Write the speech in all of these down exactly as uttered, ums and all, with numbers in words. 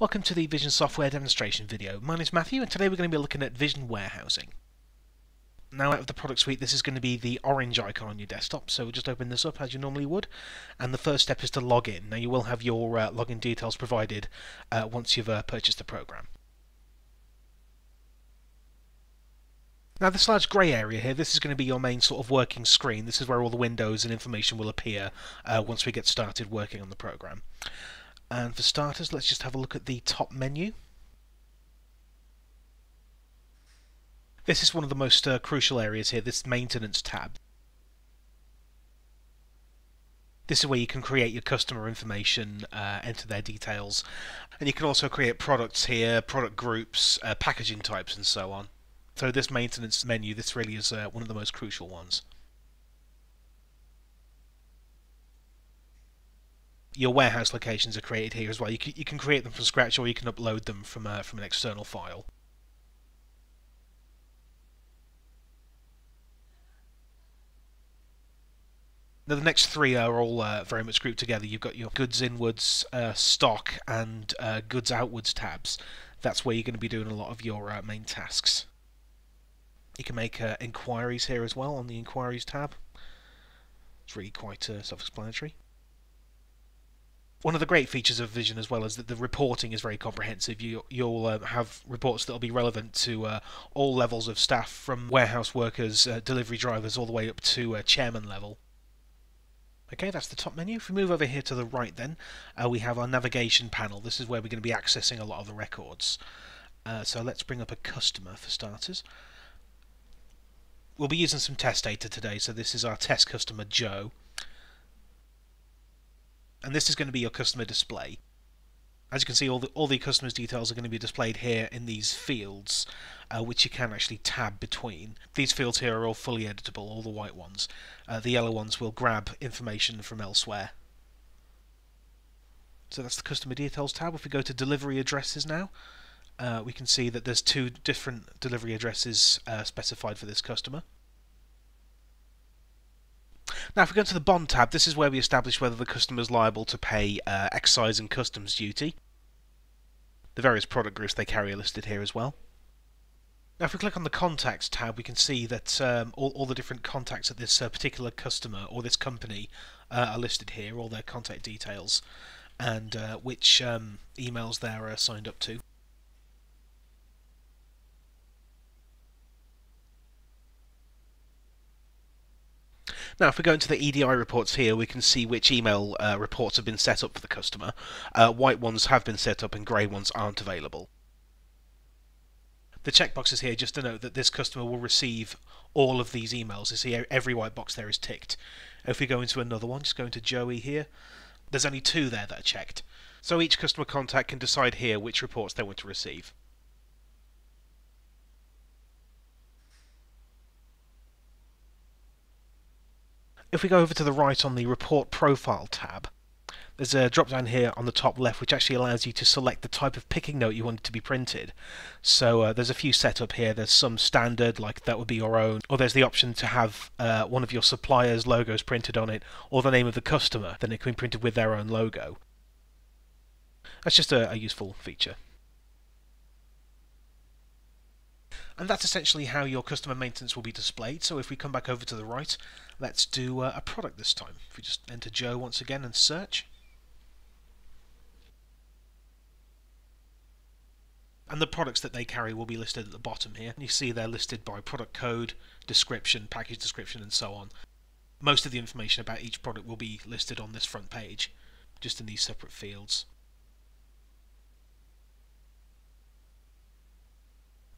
Welcome to the Vision Software demonstration video. My name is Matthew and today we're going to be looking at Vision Warehousing. Now out of the product suite, this is going to be the orange icon on your desktop, so just open this up as you normally would, and the first step is to log in. Now you will have your uh, login details provided uh, once you've uh, purchased the program. Now this large grey area here, this is going to be your main sort of working screen. This is where all the windows and information will appear uh, once we get started working on the program. And for starters, let's just have a look at the top menu. This is one of the most uh, crucial areas here, this maintenance tab. This is where you can create your customer information, uh, enter their details, and you can also create products here, product groups, uh, packaging types and so on. So this maintenance menu, this really is uh, one of the most crucial ones. Your warehouse locations are created here as well. You can, you can create them from scratch, or you can upload them from, uh, from an external file. Now the next three are all uh, very much grouped together. You've got your goods inwards, uh, stock and uh, goods outwards tabs. That's where you're going to be doing a lot of your uh, main tasks. You can make uh, inquiries here as well on the inquiries tab. It's really quite uh, self-explanatory. One of the great features of Vision as well is that the reporting is very comprehensive. You, you'll uh, have reports that will be relevant to uh, all levels of staff, from warehouse workers, uh, delivery drivers, all the way up to uh, chairman level. Okay, that's the top menu. If we move over here to the right then, uh, we have our navigation panel. This is where we're going to be accessing a lot of the records. Uh, so let's bring up a customer for starters. We'll be using some test data today, so this is our test customer, Joe. And this is going to be your customer display. As you can see, all the, all the customer's details are going to be displayed here in these fields, uh, which you can actually tab between. These fields here are all fully editable, all the white ones. Uh, the yellow ones will grab information from elsewhere. So that's the customer details tab. If we go to delivery addresses now, uh, we can see that there's two different delivery addresses uh, specified for this customer. Now if we go to the bond tab, this is where we establish whether the customer is liable to pay uh, excise and customs duty. The various product groups they carry are listed here as well. Now if we click on the contacts tab, we can see that um, all, all the different contacts at this uh, particular customer or this company uh, are listed here, all their contact details and uh, which um, emails they're uh, signed up to. Now if we go into the E D I reports here, we can see which email uh, reports have been set up for the customer. Uh, white ones have been set up and grey ones aren't available. The checkboxes here just to note that this customer will receive all of these emails. You see every white box there is ticked. If we go into another one, just go into Joey here, there's only two there that are checked. So each customer contact can decide here which reports they want to receive. If we go over to the right on the Report Profile tab, there's a drop down here on the top left which actually allows you to select the type of picking note you want it to be printed. So uh, there's a few set up here. There's some standard, like that would be your own, or there's the option to have uh, one of your supplier's logos printed on it, or the name of the customer, then it can be printed with their own logo. That's just a, a useful feature. And that's essentially how your customer maintenance will be displayed. So if we come back over to the right, let's do uh, a product this time. If we just enter Joe once again and search. And the products that they carry will be listed at the bottom here. You see they're listed by product code, description, package description and so on. Most of the information about each product will be listed on this front page, just in these separate fields.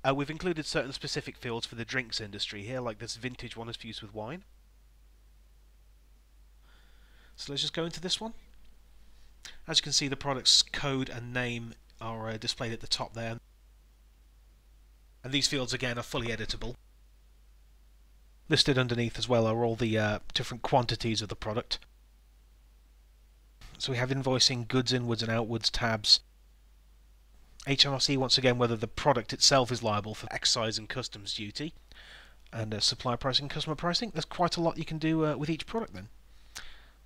Uh, we've included certain specific fields for the drinks industry here, like this vintage one is used with wine. So let's just go into this one. As you can see, the product's code and name are uh, displayed at the top there. And these fields, again, are fully editable. Listed underneath as well are all the uh, different quantities of the product. So we have invoicing, goods inwards and outwards tabs. H M R C, once again, whether the product itself is liable for excise and customs duty, and uh, supplier pricing, customer pricing. There's quite a lot you can do uh, with each product then.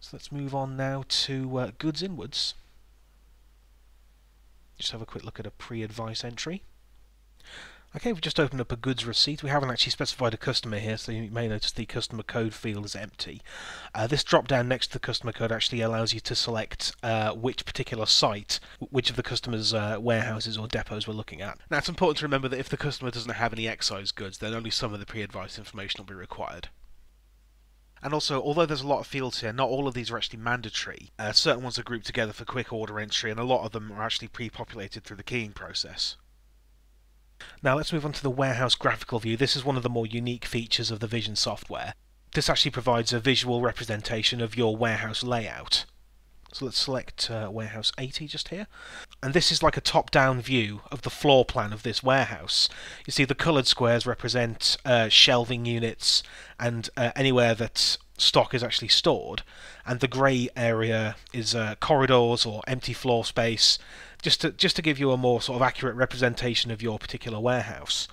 So let's move on now to uh, goods inwards. let's have a quick look at a pre-advice entry. Okay, we've just opened up a goods receipt. We haven't actually specified a customer here, so you may notice the customer code field is empty. Uh, this drop down next to the customer code actually allows you to select uh, which particular site, which of the customer's uh, warehouses or depots we're looking at. Now, it's important to remember that if the customer doesn't have any excise goods, then only some of the pre-advice information will be required. And also, although there's a lot of fields here, not all of these are actually mandatory. Uh, certain ones are grouped together for quick order entry, and a lot of them are actually pre-populated through the keying process. Now let's move on to the warehouse graphical view. This is one of the more unique features of the Vision software. This actually provides a visual representation of your warehouse layout. So let's select uh, warehouse eighty just here. And this is like a top-down view of the floor plan of this warehouse. You see the coloured squares represent uh, shelving units and uh, anywhere that stock is actually stored, and the grey area is uh, corridors or empty floor space, just to, just to give you a more sort of accurate representation of your particular warehouse.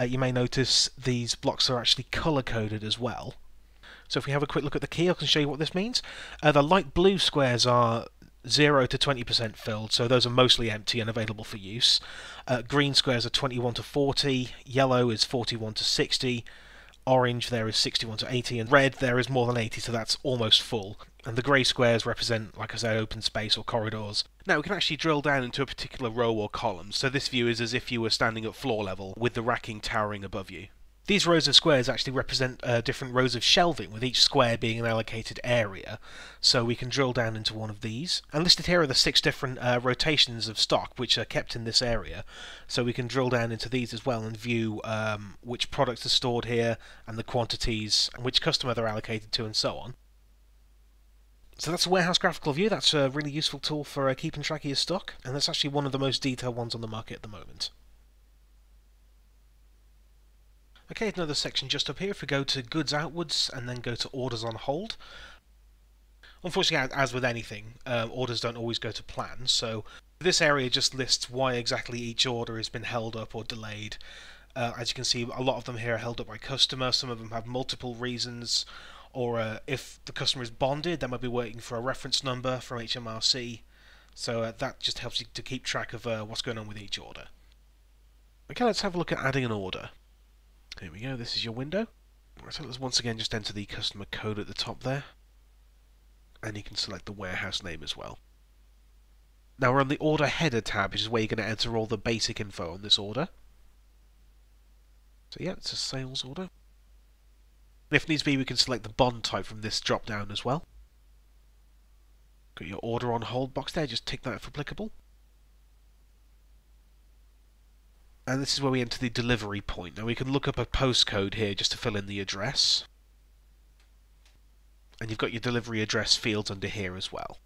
Uh, you may notice these blocks are actually colour-coded as well. So if we have a quick look at the key, I can show you what this means. Uh, the light blue squares are zero to twenty percent filled, so those are mostly empty and available for use. Uh, green squares are twenty-one to forty, yellow is forty-one to sixty, orange there is sixty-one to eighty, and red there is more than eighty, so that's almost full. And the grey squares represent, like I said, open space or corridors. Now we can actually drill down into a particular row or column, so this view is as if you were standing at floor level with the racking towering above you. These rows of squares actually represent uh, different rows of shelving, with each square being an allocated area. So we can drill down into one of these. And listed here are the six different uh, rotations of stock which are kept in this area. So we can drill down into these as well and view um, which products are stored here, and the quantities, and which customer they're allocated to, and so on. So that's a warehouse graphical view. That's a really useful tool for uh, keeping track of your stock, and that's actually one of the most detailed ones on the market at the moment. Okay, another section just up here. If we go to goods outwards and then go to orders on hold. Unfortunately, as with anything, uh, orders don't always go to plan, so this area just lists why exactly each order has been held up or delayed. Uh, as you can see, a lot of them here are held up by customer. Some of them have multiple reasons, or uh, if the customer is bonded, they might be waiting for a reference number from H M R C. So uh, that just helps you to keep track of uh, what's going on with each order. Okay, let's have a look at adding an order. There we go, this is your window. So let's once again just enter the customer code at the top there. And you can select the warehouse name as well. Now we're on the order header tab, which is where you're going to enter all the basic info on this order. So yeah, it's a sales order. And if needs be, we can select the bond type from this drop down as well. Got your order on hold box there, just tick that if applicable. And this is where we enter the delivery point. Now we can look up a postcode here just to fill in the address. And you've got your delivery address fields under here as well.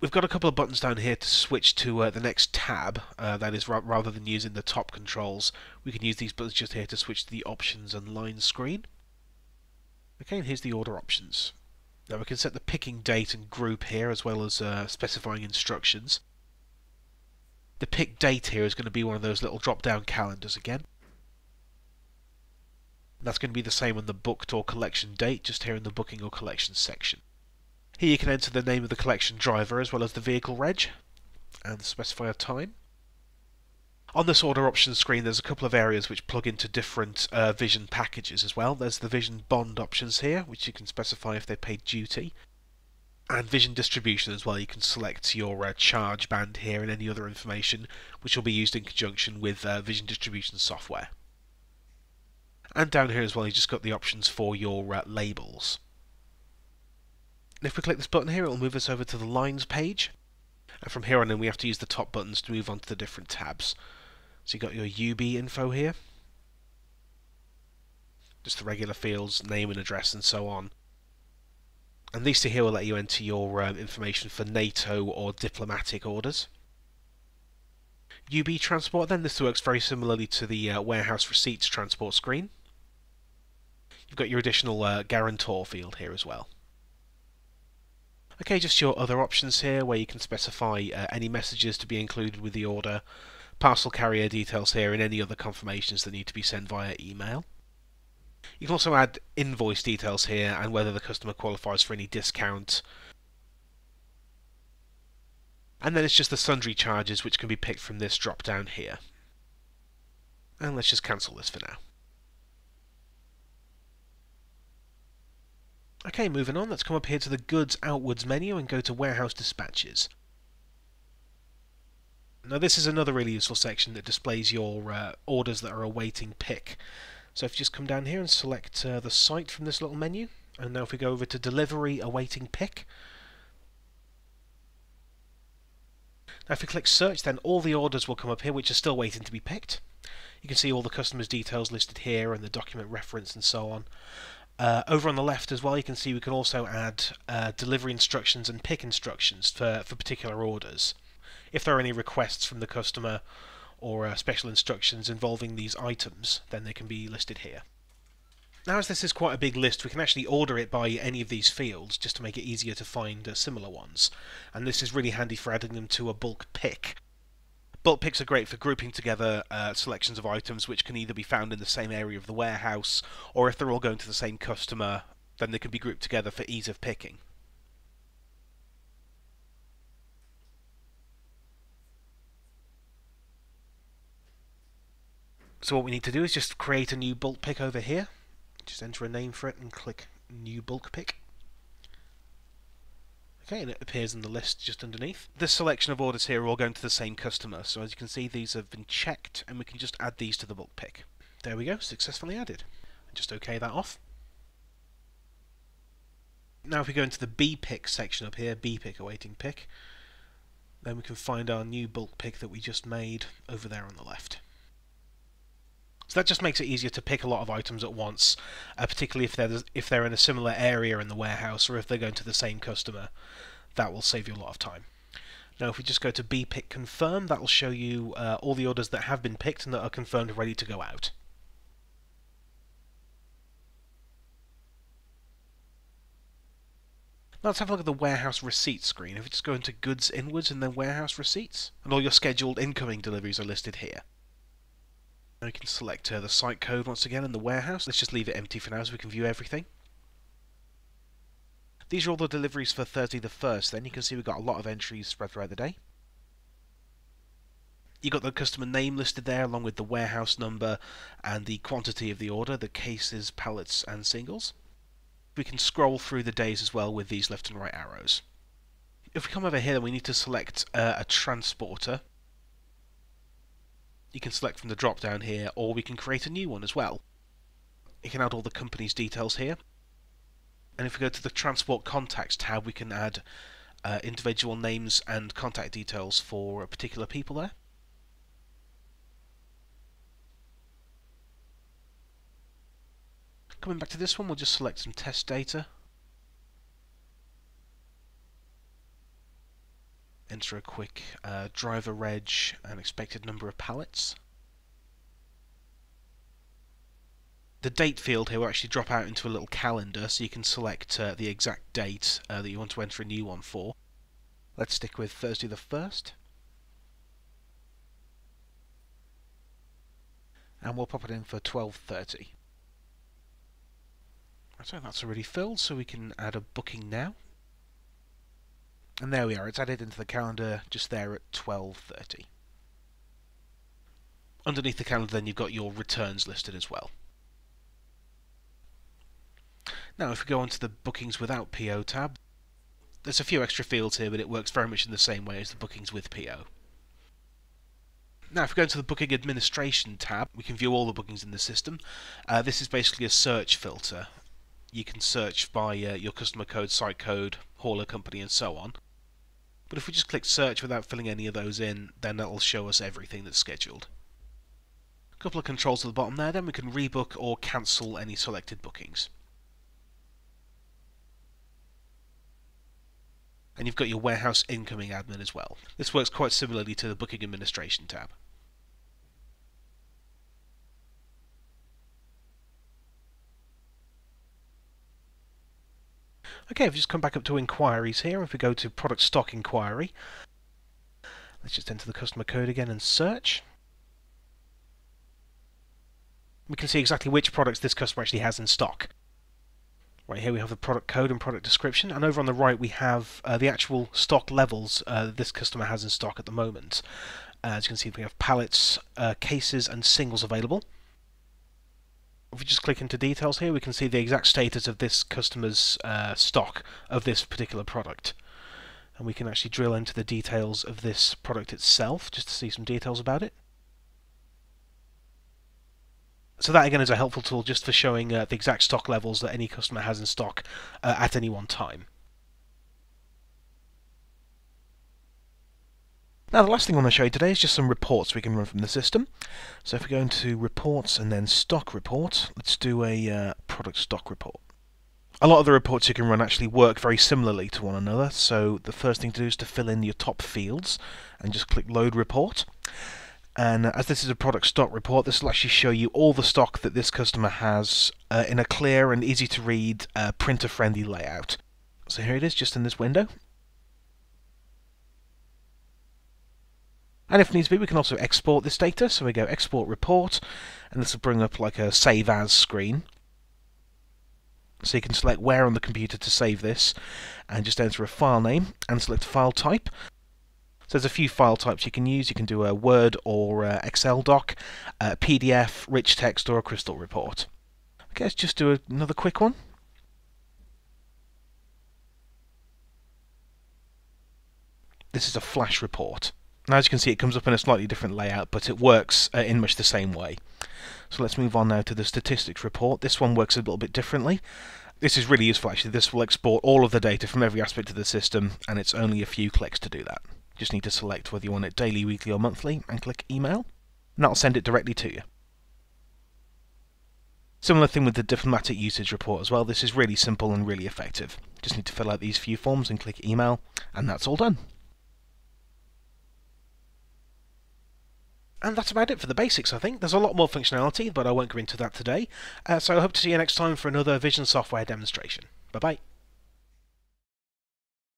We've got a couple of buttons down here to switch to uh, the next tab. Uh, that is, ra rather than using the top controls, we can use these buttons just here to switch to the options and line screen. Okay, and here's the order options. Now we can set the picking date and group here, as well as uh, specifying instructions. The pick date here is going to be one of those little drop-down calendars again. And that's going to be the same on the booked or collection date, just here in the booking or collection section. Here you can enter the name of the collection driver as well as the vehicle reg, and specify a time. On this order options screen there's a couple of areas which plug into different uh, Vision packages as well. There's the Vision bond options here, which you can specify if they pay duty. And Vision distribution as well. You can select your uh, charge band here and any other information which will be used in conjunction with uh, Vision distribution software. And down here as well, you just got the options for your uh, labels. And if we click this button here, it will move us over to the lines page. And from here on in, we have to use the top buttons to move on to the different tabs. So you got your U B info here, just the regular fields, name and address, and so on. And these two here will let you enter your um, information for NATO or diplomatic orders. U B transport then, this works very similarly to the uh, warehouse receipts transport screen. You've got your additional uh, guarantor field here as well. Okay, just your other options here where you can specify uh, any messages to be included with the order, parcel carrier details here, and any other confirmations that need to be sent via email. You can also add invoice details here and whether the customer qualifies for any discount. and then it's just the sundry charges which can be picked from this drop down here. And let's just cancel this for now. Okay, moving on, let's come up here to the Goods Outwards menu and go to Warehouse Dispatches. Now this is another really useful section that displays your uh, orders that are awaiting pick. So if you just come down here and select uh, the site from this little menu, and now if we go over to Delivery Awaiting Pick, now if we click Search, then all the orders will come up here which are still waiting to be picked. You can see all the customer's details listed here and the document reference and so on. Uh, over on the left as well, you can see we can also add uh, delivery instructions and pick instructions for, for particular orders. If there are any requests from the customer or uh, special instructions involving these items, then they can be listed here. Now, as this is quite a big list, we can actually order it by any of these fields just to make it easier to find uh, similar ones, and this is really handy for adding them to a bulk pick. Bulk picks are great for grouping together uh, selections of items which can either be found in the same area of the warehouse, or if they're all going to the same customer, then they can be grouped together for ease of picking. So what we need to do is just create a new bulk pick over here. Just enter a name for it and click New Bulk Pick. Okay, and it appears in the list just underneath. This selection of orders here are all going to the same customer, so as you can see these have been checked and we can just add these to the bulk pick. There we go, successfully added. Just OK that off. Now if we go into the B Pick section up here, B Pick Awaiting Pick, then we can find our new bulk pick that we just made over there on the left. So that just makes it easier to pick a lot of items at once, uh, particularly if they're, if they're in a similar area in the warehouse or if they're going to the same customer. That will save you a lot of time. Now if we just go to B Pick Confirm, that will show you uh, all the orders that have been picked and that are confirmed ready to go out. Now let's have a look at the Warehouse Receipts screen. If we just go into Goods Inwards and then Warehouse Receipts, and all your scheduled incoming deliveries are listed here. Now you can select uh, the site code once again and the warehouse. Let's just leave it empty for now so we can view everything. These are all the deliveries for Thursday the first. Then you can see we've got a lot of entries spread throughout the day. You've got the customer name listed there along with the warehouse number and the quantity of the order, the cases, pallets and singles. We can scroll through the days as well with these left and right arrows. If we come over here, then we need to select uh, a transporter. You can select from the drop down here, or we can create a new one as well. You can add all the company's details here, and if we go to the Transport Contacts tab, we can add uh, individual names and contact details for particular people there. Coming back to this one, we'll just select some test data. Enter a quick uh, driver reg and expected number of pallets. The date field here will actually drop out into a little calendar, so you can select uh, the exact date uh, that you want to enter a new one for. Let's stick with Thursday the first. And we'll pop it in for twelve thirty. So that's already filled, so we can add a booking now. And there we are, it's added into the calendar just there at twelve thirty. Underneath the calendar then you've got your returns listed as well. Now if we go onto the Bookings Without P O tab, there's a few extra fields here, but it works very much in the same way as the Bookings with P O. Now if we go into the Booking Administration tab, we can view all the bookings in the system. Uh, this is basically a search filter. You can search by uh, your customer code, site code, hauler company and so on. But if we just click search without filling any of those in, then that'll show us everything that's scheduled. A couple of controls at the bottom there, then we can rebook or cancel any selected bookings. And you've got your warehouse incoming admin as well. This works quite similarly to the booking administration tab. Okay, I've just come back up to Inquiries here. If we go to Product Stock Inquiry, let's just enter the customer code again and search. We can see exactly which products this customer actually has in stock. Right here we have the product code and product description, and over on the right we have uh, the actual stock levels uh, this customer has in stock at the moment. Uh, as you can see, we have pallets, uh, cases and singles available. If we just click into details here, we can see the exact status of this customer's uh, stock of this particular product. And we can actually drill into the details of this product itself, just to see some details about it. So that again is a helpful tool just for showing uh, the exact stock levels that any customer has in stock uh, at any one time. Now the last thing I want to show you today is just some reports we can run from the system. So if we go into reports and then stock report, let's do a uh, product stock report. A lot of the reports you can run actually work very similarly to one another, so the first thing to do is to fill in your top fields and just click load report. And as this is a product stock report, this will actually show you all the stock that this customer has uh, in a clear and easy to read uh, printer friendly layout. So here it is just in this window. And if needs be, we can also export this data, so we go export report, and this will bring up like a save as screen. So you can select where on the computer to save this, and just enter a file name and select file type. So there's a few file types you can use. You can do a Word or a Excel doc, a P D F, rich text, or a crystal report. Okay, let's just do another quick one. This is a flash report. Now, as you can see, it comes up in a slightly different layout, but it works uh, in much the same way. So let's move on now to the statistics report. This one works a little bit differently. This is really useful, actually. This will export all of the data from every aspect of the system, and it's only a few clicks to do that. Just need to select whether you want it daily, weekly or monthly and click email, and that'll send it directly to you. Similar thing with the diplomatic usage report as well. This is really simple and really effective. Just need to fill out these few forms and click email, and that's all done. And that's about it for the basics, I think. There's a lot more functionality, but I won't go into that today. Uh, so I hope to see you next time for another Vision Software demonstration. Bye bye.